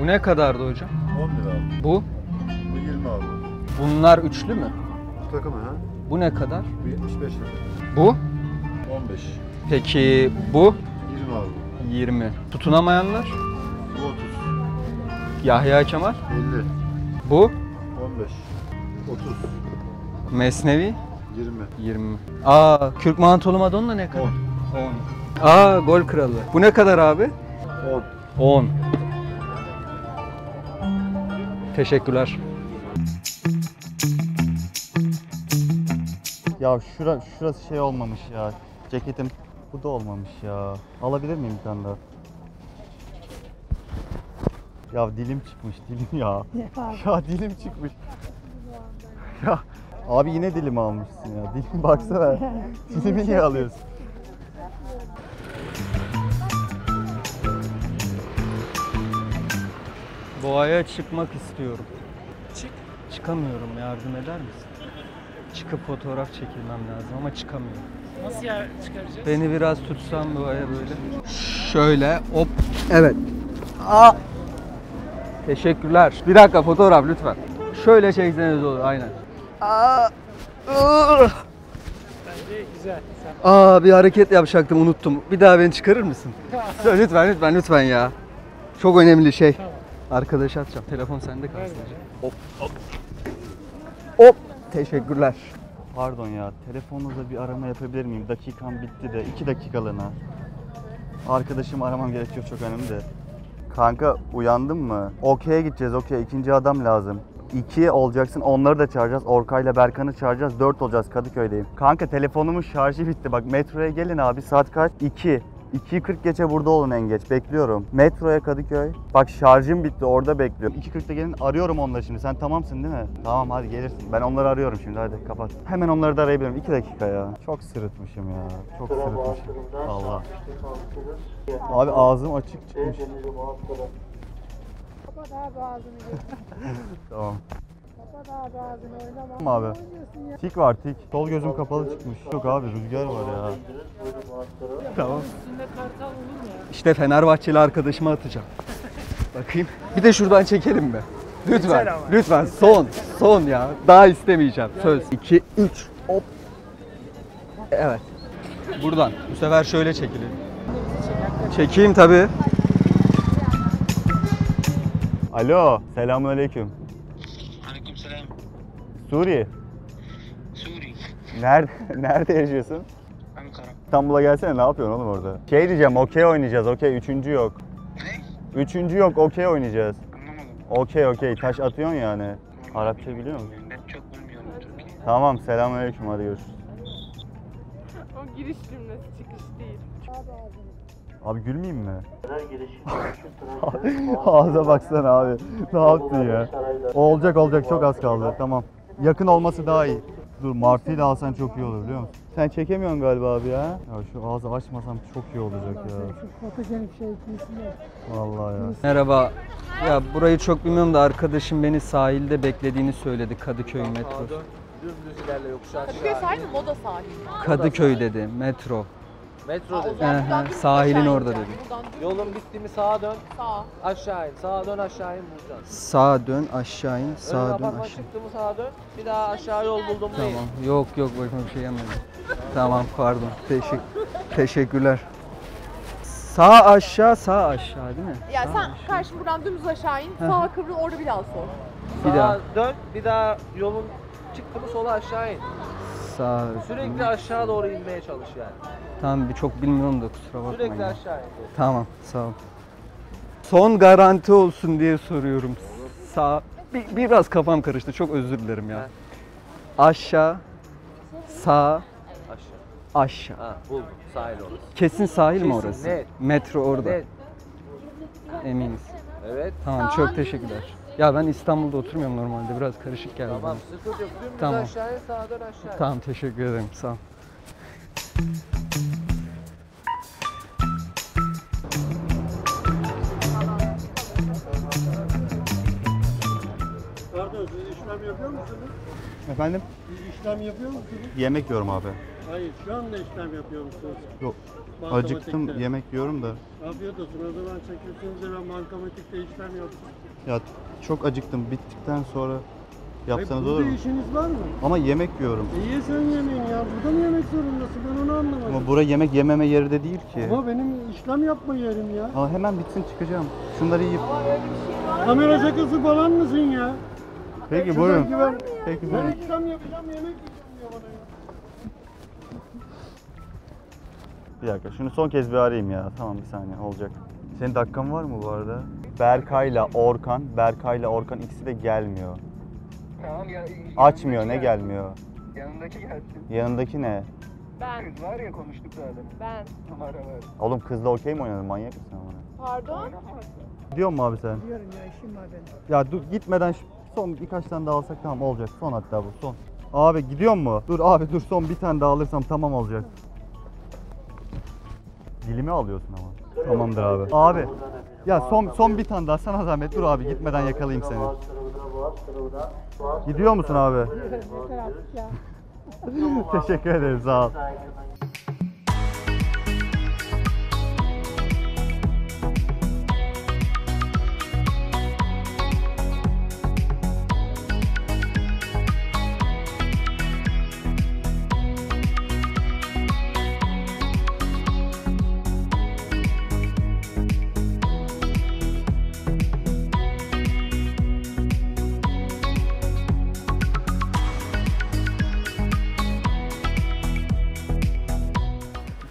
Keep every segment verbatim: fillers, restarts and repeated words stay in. Bu ne kadardı hocam? on lira abi. Bu? Bu yirmi abi. Bunlar üçlü mü? Bu takımı ha. Bu ne kadar? Bu yetmiş beş lira. Bu? on beş. Peki bu? yirmi abi. yirmi. Tutunamayanlar? Bu otuz. Yahya Kemal? elli. Bu? on beş. otuz. Mesnevi? yirmi. yirmi. Aa, Kürk Mantolu Madonna ne kadar? on. on. Aa, Gol Kralı. Bu ne kadar abi? on. on. Teşekkürler. Ya şura, şurası şey olmamış ya. Ceketim bu da olmamış ya. Alabilir miyim bir tane daha? Ya dilim çıkmış, dilim ya. Ya dilim çıkmış. Ya abi yine dilim almışsın ya. Dilim baksana. Dilimi niye alıyorsun? Boğaya çıkmak istiyorum. Çık. Çıkamıyorum, yardım eder misin? Çıkıp fotoğraf çekilmem lazım ama çıkamıyorum. Nasıl yer çıkaracağız? Beni biraz tutsan boğaya böyle. Şöyle hop. Evet. Aa. Teşekkürler. Bir dakika fotoğraf lütfen. Şöyle çekseniz olur aynen. Aa. Bence güzel. Sen... Aa, bir hareket yapacaktım unuttum. Bir daha beni çıkarır mısın? Lütfen lütfen lütfen ya. Çok önemli şey. Tamam. Arkadaş atacağım. Telefon sende kalsın. Hop hop. Hop. Teşekkürler. Pardon ya. Telefonunuza bir arama yapabilir miyim? Dakikam bitti de. iki dakikalığına. Arkadaşımı aramam gerekiyor. Çok önemli de. Kanka uyandın mı? Okey'e gideceğiz. Okey. İkinci adam lazım. iki olacaksın. Onları da çağıracağız. Orkay'la Berkan'ı çağıracağız. dört olacağız. Kadıköy'deyim. Kanka telefonumun şarjı bitti. Bak metroya gelin abi. Saat kaç? iki. iki kırk geçe burada olun en geç. Bekliyorum. Metroya Kadıköy. Bak şarjım bitti. Orada bekliyorum. iki kırkta gelin. Arıyorum onları şimdi. Sen tamamsın değil mi? Tamam hadi gelirsin. Ben onları arıyorum şimdi. Hadi kapat. Hemen onları da arayabilirim. iki dakika ya. Çok sırıtmışım ya. Çok sırıtmışım. Allah. Abi ağzım açık çıkmış. Kapat abi ağzını. Tamam. Kapat abi ağzını. Oynama. Abi. Tik var tik. Sol gözüm kapalı çıkmış. Yok abi rüzgar var ya. Tamam. İşte Fenerbahçeli arkadaşıma atacağım. Bakayım. Bir de şuradan çekelim mi? Lütfen. Lütfen son. Son ya. Daha istemeyeceğim. Söz. iki üç. Hop. Evet. Buradan. Bu sefer şöyle çekilelim. Çekeyim tabii. Alo. Selamünaleyküm. Aleykümselam. Suriye. Suriye. Nerede nerede yaşıyorsun? İstanbul'a gelsene, ne yapıyorsun oğlum orada? Şey diyeceğim, okey oynayacağız, okey. Üçüncü yok. Ne? Üçüncü yok, okey oynayacağız. Anlamadım. Okey, okey. Taş atıyorsun yani. Anlamadım. Arapça biliyor musun? Ben çok bilmiyorum Türkçe. Tamam, selamünaleyküm. Hadi görüşürüz. O giriş cümlesi, çıkış değil. Abi gülmeyeyim mi? Ağza baksana abi. Ne yaptın ya? O olacak olacak, çok az kaldı. Tamam. Yakın olması daha iyi. Dur, Martı'yı da alsan çok iyi olur biliyor musun? Sen çekemiyorsun galiba abi ya. Ya şu ağzı açmasam çok iyi olacak ya. Fotojenik şey etmişsin ya. Vallahi ya. Merhaba. Ya burayı çok bilmiyorum da arkadaşım beni sahilde beklediğini söyledi. Kadıköy metro. Kadıköy sahil mi? Moda sahil. Kadıköy dedi. Metro. Metro dedi. Ee, sahilin orada dedi. Yolun bitti mi sağa dön. Sağa. Aşağı in. Sağa dön aşağı in buradan. Sağa dön aşağı in. Sağa dön aşağı in. Önüne çıktı mı sağa dön. Bir daha aşağı yol buldum mu? Tamam. Yok yok başıma bir şey gelmedi. Tamam pardon. Teşekkür teşekkürler. Sağ aşağı sağ aşağı değil mi? Ya sağ sen karşı buradan dümdüz aşağı in. Heh. Sağa kıvrıl orada bir daha sol. Bir sağa daha dön. Bir daha yolun çıktı mı sola aşağı in. Sağ. Sürekli aşağı doğru inmeye çalış yani. Tamam, bir çok bilmiyorum da kusura bakmayın. Sürekli aşağıya. Tamam, sağ ol. Son garanti olsun diye soruyorum. Sağ. Bir, biraz kafam karıştı. Çok özür dilerim ya. Aşağı, sağ, aşağı. Aşağı. Ha, buldum. Sahil orası. Kesin sahil mi orası? Net. Metro orada. Net. Eminiz. Evet. Tamam, çok teşekkürler. Ya ben İstanbul'da oturmuyorum normalde. Biraz karışık geldi. Tamam, sıkıntı yok. Tamam. Aşağıya, sağa dön aşağıya. Tamam, teşekkür ederim. Sağ ol. İşlem yapıyor musunuz? Efendim? Bir işlem yapıyor musunuz? Yemek yiyorum abi. Hayır, şu anda işlem yapıyor musunuz? Yok. Acıktım, yemek yiyorum da. Afiyet olsun. O zaman çekilsiniz, ben bankamatikte işlem yaptım. Ya çok acıktım. Bittikten sonra yapsanız olur mu? Burada işiniz var mı? Ama yemek yiyorum. E ye sen yemeğini ya. Burada mı yemek zorundasın? Ben onu anlamadım. Ama bura yemek yememe yeri de değil ki. Ama benim işlem yapma yerim ya. Ama hemen bitsin çıkacağım. Şunları yiyip. Ama öyle bir şey var mı? Kamera şakası falan mısın ya? Peki, Peki buyurun. Ben, Peki buyurun. Ben işlem yapacağım, yemek yiyeceğim diyor bana ya. Bir dakika, şunu son kez bir arayayım ya. Tamam, bir saniye olacak. Senin dakikan var mı bu arada? Berkay'la Orkan, Berkay'la Orkan ikisi de gelmiyor. Tamam ya. Açmıyor, ne gelmiyor? Yanındaki gelsin. Yanındaki ne? Ben. Kız var ya, konuştuk zaten. Ben. Var var. Oğlum kızla okey mi oynadın? Manyak mısın bana? Pardon? Diyor mu abi sen? Diyorum ya, işim var benim. Ya dur, gitmeden son birkaç tane daha alsak tamam olacak. Son hatta bu, son. Abi gidiyor mu? Dur abi dur, son bir tane daha alırsam tamam olacak. Dilimi alıyorsun ama. Tamamdır abi. Abi ya son son bir tane daha sana zahmet. Dur abi, gitmeden yakalayayım seni. Gidiyor musun abi? Teşekkür ederim, sağ ol.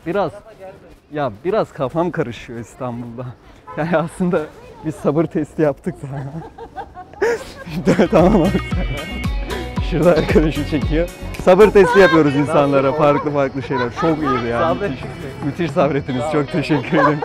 Biraz, ya biraz kafam karışıyor İstanbul'da. Yani aslında bir sabır testi yaptık da. Evet, tamam abi. Şurada arkadaşı çekiyor. Sabır testi yapıyoruz insanlara, farklı farklı şeyler. Çok iyiydi yani. Müthiş, müthiş sabrettiniz. Çok teşekkür ederim.